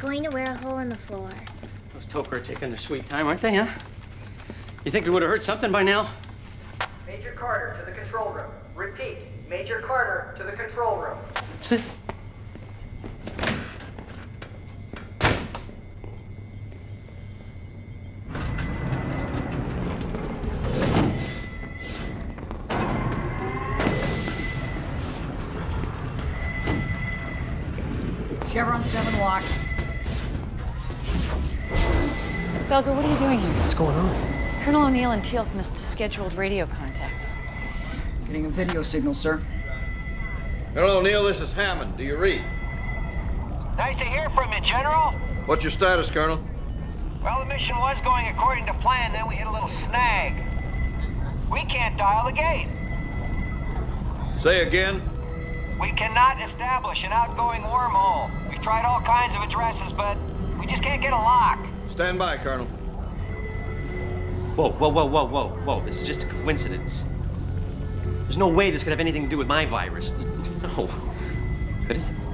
going to wear a hole in the floor. Those Toker are taking their sweet time, aren't they, huh? You think we would have heard something by now? Major Carter to the control room. Repeat, Major Carter to the control room. That's it. Chevron 7 locked. Felger, what are you doing here? What's going on? Colonel O'Neill and Teal missed a scheduled radio contact. Getting a video signal, sir. Colonel O'Neill, this is Hammond. Do you read? Nice to hear from you, General. What's your status, Colonel? Well, the mission was going according to plan, then we hit a little snag. We can't dial the gate. Say again? We cannot establish an outgoing wormhole. We've tried all kinds of addresses, but we just can't get a lock. Stand by, Colonel. Whoa. This is just a coincidence. There's no way this could have anything to do with my virus. No. Could it?